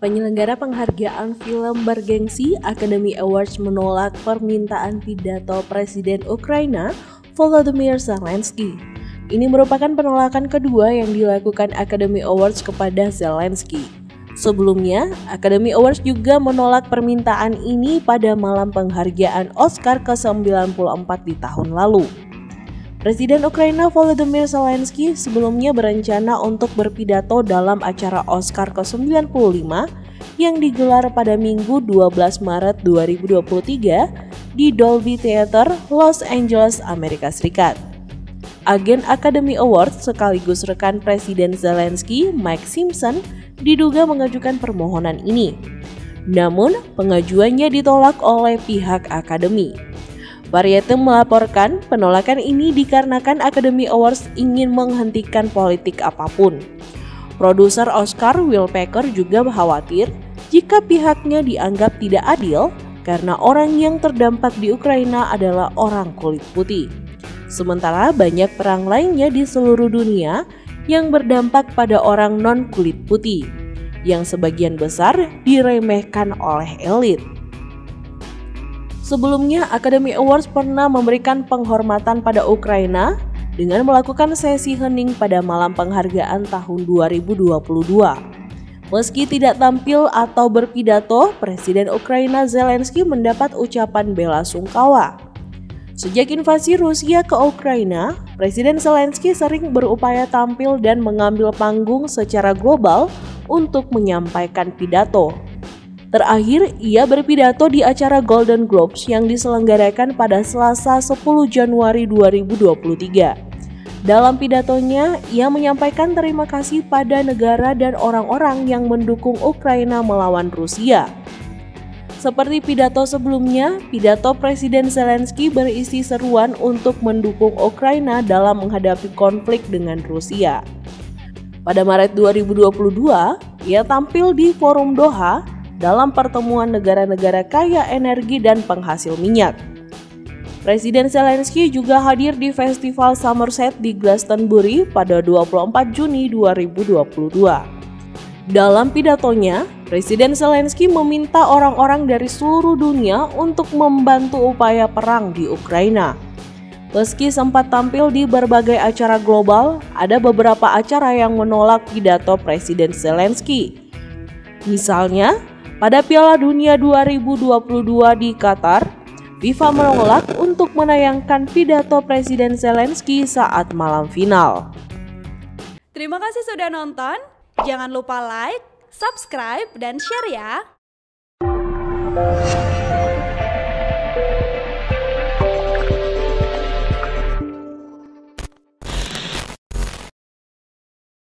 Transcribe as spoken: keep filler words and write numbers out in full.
Penyelenggara penghargaan film bergengsi Academy Awards menolak permintaan pidato Presiden Ukraina Volodymyr Zelensky. Ini merupakan penolakan kedua yang dilakukan Academy Awards kepada Zelensky. Sebelumnya, Academy Awards juga menolak permintaan ini pada malam penghargaan Oscar ke sembilan puluh empat di tahun lalu. Presiden Ukraina Volodymyr Zelensky sebelumnya berencana untuk berpidato dalam acara Oscar ke sembilan puluh lima yang digelar pada Minggu dua belas Maret dua ribu dua puluh tiga di Dolby Theatre, Los Angeles, Amerika Serikat. Agen Academy Awards sekaligus rekan Presiden Zelensky, Mike Simpson, diduga mengajukan permohonan ini. Namun, pengajuannya ditolak oleh pihak Academy. Variety melaporkan penolakan ini dikarenakan Academy Awards ingin menghentikan politik apapun. Produser Oscar Will Packer juga khawatir jika pihaknya dianggap tidak adil karena orang yang terdampak di Ukraina adalah orang kulit putih. Sementara banyak perang lainnya di seluruh dunia yang berdampak pada orang non-kulit putih, yang sebagian besar diremehkan oleh elit. Sebelumnya, Academy Awards pernah memberikan penghormatan pada Ukraina dengan melakukan sesi hening pada malam penghargaan tahun dua ribu dua puluh dua. Meski tidak tampil atau berpidato, Presiden Ukraina Zelensky mendapat ucapan bela sungkawa. Sejak invasi Rusia ke Ukraina, Presiden Zelensky sering berupaya tampil dan mengambil panggung secara global untuk menyampaikan pidato. Terakhir, ia berpidato di acara Golden Globes yang diselenggarakan pada Selasa sepuluh Januari dua ribu dua puluh tiga. Dalam pidatonya, ia menyampaikan terima kasih pada negara dan orang-orang yang mendukung Ukraina melawan Rusia. Seperti pidato sebelumnya, pidato Presiden Zelensky berisi seruan untuk mendukung Ukraina dalam menghadapi konflik dengan Rusia. Pada Maret dua ribu dua puluh dua, ia tampil di Forum Doha dalam pertemuan negara-negara kaya energi dan penghasil minyak. Presiden Zelensky juga hadir di Festival Somerset di Glastonbury pada dua puluh empat Juni dua ribu dua puluh dua. Dalam pidatonya, Presiden Zelensky meminta orang-orang dari seluruh dunia untuk membantu upaya perang di Ukraina. Meski sempat tampil di berbagai acara global, ada beberapa acara yang menolak pidato Presiden Zelensky. Misalnya, pada Piala Dunia dua ribu dua puluh dua di Qatar, FIFA menolak untuk menayangkan pidato Presiden Zelensky saat malam final. Terima kasih sudah nonton. Jangan lupa like, subscribe, dan share ya!